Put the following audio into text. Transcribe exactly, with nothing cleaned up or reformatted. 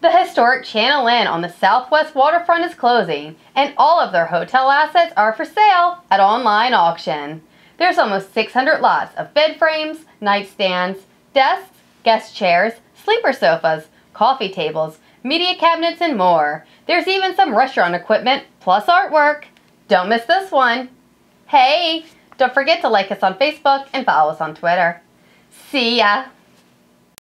The historic Channel Inn on the Southwest Waterfront is closing, and all of their hotel assets are for sale at online auction. There's almost six hundred lots of bed frames, nightstands, desks, guest chairs, sleeper sofas, coffee tables, media cabinets, and more. There's even some restaurant equipment plus artwork. Don't miss this one. Hey, don't forget to like us on Facebook and follow us on Twitter. See ya!